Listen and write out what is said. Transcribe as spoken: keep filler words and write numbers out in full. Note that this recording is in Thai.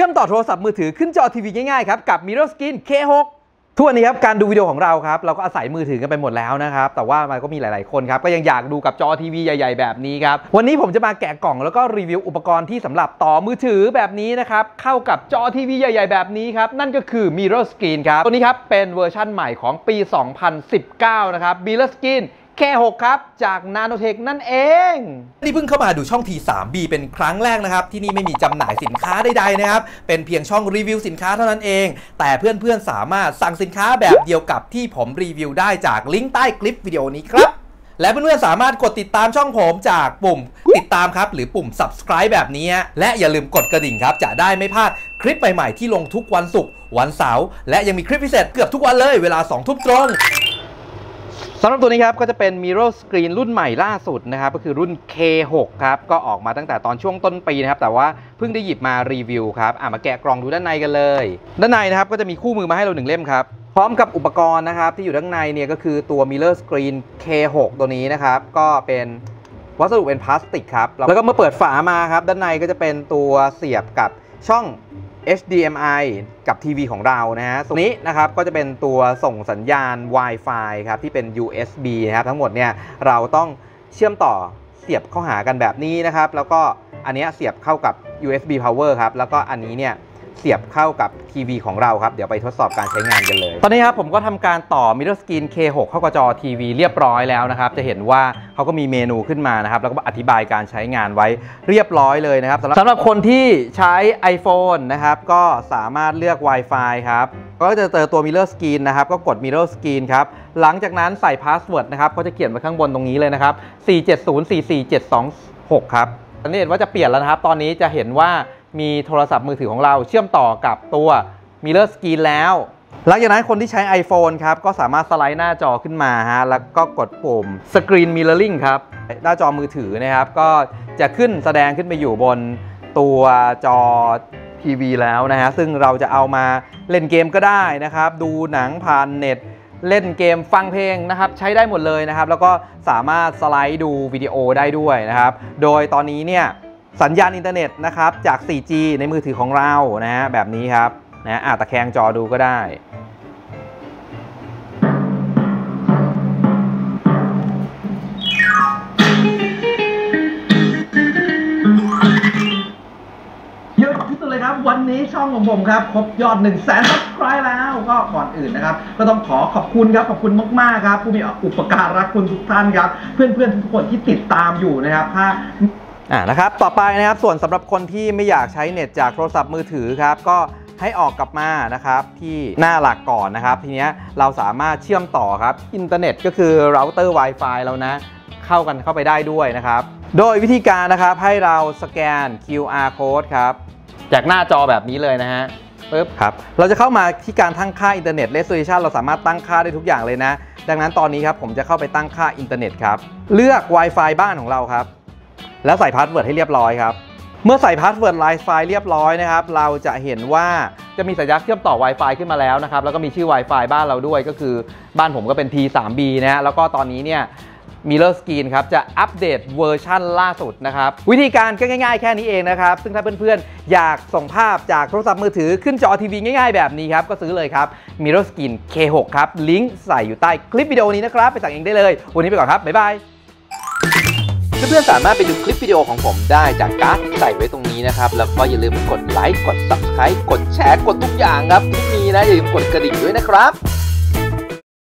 ชื่อมต่อโทรศัพท์มือถือขึ้นจอทีวีง่ายๆครับกับ Mirascreen เค หก ทุกวันนี้ครับการดูวิดีโอของเราครับเราก็อาศัยมือถือกันไปหมดแล้วนะครับแต่ว่ามันก็มีหลายๆคนครับก็ยังอยากดูกับจอทีวีใหญ่ๆแบบนี้ครับวันนี้ผมจะมาแกะกล่องแล้วก็รีวิวอุปกรณ์ที่สำหรับต่อมือถือแบบนี้นะครับเข้ากับจอทีวีใหญ่ๆแบบนี้ครับนั่นก็คือ Mirascreen ครับตัวนี้ครับเป็นเวอร์ชั่นใหม่ของปี สองพันสิบเก้า นะครับ Mirascreenเค หก ครับจาก Nanotech นั่นเองที่เพิ่งเข้ามาดูช่อง ที ทรี บี เป็นครั้งแรกนะครับที่นี่ไม่มีจำหน่ายสินค้าใดๆนะครับเป็นเพียงช่องรีวิวสินค้าเท่านั้นเองแต่เพื่อนๆสามารถสั่งสินค้าแบบเดียวกับที่ผมรีวิวได้จากลิงก์ใต้คลิปวิดีโอนี้ครับและเพื่อนๆสามารถกดติดตามช่องผมจากปุ่มติดตามครับหรือปุ่ม subscribe แบบนี้และอย่าลืมกดกระดิ่งครับจะได้ไม่พลาดคลิปใหม่ๆที่ลงทุกวันศุกร์วันเสาร์และยังมีคลิปพิเศษเกือบทุกวันเลยเวลาสองทุ่มตรงสำหรับตัวนี้ครับก็จะเป็น Mirascreen รุ่นใหม่ล่าสุดนะครับก็คือรุ่น เค หก ครับก็ออกมาตั้งแต่ตอนช่วงต้นปีนะครับแต่ว่าเพิ่งได้หยิบมารีวิวครับอ่ะมาแกะกล่องดูด้านในกันเลยด้านในนะครับก็จะมีคู่มือมาให้เราหนึ่งเล่มครับพร้อมกับอุปกรณ์นะครับที่อยู่ด้านในเนี่ยก็คือตัว Mirascreen เค หก ตัวนี้นะครับก็เป็นวัสดุเป็นพลาสติกครับแล้วก็เมื่อเปิดฝามาครับด้านในก็จะเป็นตัวเสียบกับช่องเอช ดี เอ็ม ไอ กับทีวีของเรานะฮะตรงนี้นะครับก็จะเป็นตัวส่งสัญญาณ Wi-Fi ครับที่เป็น ยู เอส บี นะครับทั้งหมดเนี่ยเราต้องเชื่อมต่อเสียบเข้าหากันแบบนี้นะครับแล้วก็อันนี้เสียบเข้ากับ ยู เอส บี power ครับแล้วก็อันนี้เนี่ยเสียบเข้ากับทีวีของเราครับเดี๋ยวไปทดสอบการใช้งานกันเลยตอนนี้ครับผมก็ทำการต่อ Mirascreen เค หก เข้ากับจอทีวีเรียบร้อยแล้วนะครับจะเห็นว่าเขาก็มีเมนูขึ้นมานะครับแล้วก็อธิบายการใช้งานไว้เรียบร้อยเลยนะครับสำหรับสำหรับคนที่ใช้ iPhone นะครับก็สามารถเลือก Wi-Fi ครับก็จะเจอตัว Mirascreen นะครับก็กด Mirascreen ครับหลังจากนั้นใส่พาสเวิร์ดนะครับเขาจะเขียนไว้ข้างบนตรงนี้เลยนะครับสี่ เจ็ด ศูนย์ สี่ สี่ เจ็ด สอง หกครับสังเกตว่าจะเปลี่ยนแล้วนะครับตอนนี้จะเห็นว่ามีโทรศัพท์มือถือของเราเชื่อมต่อกับตัว Mirascreen แล้วหลังจากนั้นคนที่ใช้ iPhone ครับก็สามารถสไลด์หน้าจอขึ้นมาฮะแล้วก็กดปุ่ม Screen Mirroring ครับหน้าจอมือถือนะครับก็จะขึ้นแสดงขึ้นไปอยู่บนตัวจอทีวีแล้วนะฮะซึ่งเราจะเอามาเล่นเกมก็ได้นะครับดูหนังผ่านเน็ตเล่นเกมฟังเพลงนะครับใช้ได้หมดเลยนะครับแล้วก็สามารถสไลด์ดูวิดีโอได้ด้วยนะครับโดยตอนนี้เนี่ยสัญญาณอินเทอร์เน็ตนะครับจาก โฟร์จี ในมือถือของเรานะฮะแบบนี้ครับนะอ่ะตะแคงจอดูก็ได้เยอะที่สุดเลยครับวันนี้ช่องของผมครับครบยอด หนึ่งแสน ซับสไคร้แล้วก็ก่อนอื่นนะครับก็ต้องขอขอบคุณครับขอบคุณมากๆครับผู้มีอุปการะคุณทุกท่านครับเพื่อนๆทุกคนที่ติดตามอยู่นะครับถ้าอ่านะครับต่อไปนะครับส่วนสำหรับคนที่ไม่อยากใช้เน็ตจากโทรศัพท์มือถือครับก็ให้ออกกลับมานะครับที่หน้าหลักก่อนนะครับทีนี้เราสามารถเชื่อมต่อครับอินเทอร์เน็ตก็คือเราเตอร์ Wi-Fi แล้วนะเข้ากันเข้าไปได้ด้วยนะครับโดยวิธีการนะครับให้เราสแกน คิว อาร์ code ครับจากหน้าจอแบบนี้เลยนะฮะปึ๊บครับเราจะเข้ามาที่การตั้งค่าอินเทอร์เน็ต Resolution เราสามารถตั้งค่าได้ทุกอย่างเลยนะดังนั้นตอนนี้ครับผมจะเข้าไปตั้งค่าอินเทอร์เน็ตครับเลือก Wi-Fi บ้านของเราครับแล้วใส่พาสเวิร์ดให้เรียบร้อยครับเมื่อใส่พาสเวิร์ด Wi-Fi เรียบร้อยนะครับเราจะเห็นว่าจะมีสัญญาณเชื่อมต่อ Wi-Fi ขึ้นมาแล้วนะครับแล้วก็มีชื่อ Wi-Fi บ้านเราด้วยก็คือบ้านผมก็เป็น ที ทรี บี นะฮะแล้วก็ตอนนี้เนี่ย Mirascreen ครับจะอัปเดตเวอร์ชั่นล่าสุดนะครับวิธีการก็ง่ายๆแค่นี้เองนะครับซึ่งถ้าเพื่อนๆอยากส่งภาพจากโทรศัพท์มือถือขึ้นจอทีวีง่ายๆแบบนี้ครับก็ซื้อเลยครับ Mirascreen เค หก ครับลิงก์ใส่อยู่ใต้คลิปวิดีโอนี้นะครับไปสั่งเองได้เลยวันนี้ไปก่อนครับบ๊ายบายเพื่อนๆสามารถไปดูคลิปวิดีโอของผมได้จากการ์ดใส่ไว้ตรงนี้นะครับแล้วก็อย่าลืมกดไลค์กด ซับสไครบ์ กดแชร์กดทุกอย่างครับที่มีนะอย่าลืมกดกระดิ่งด้วยนะครับ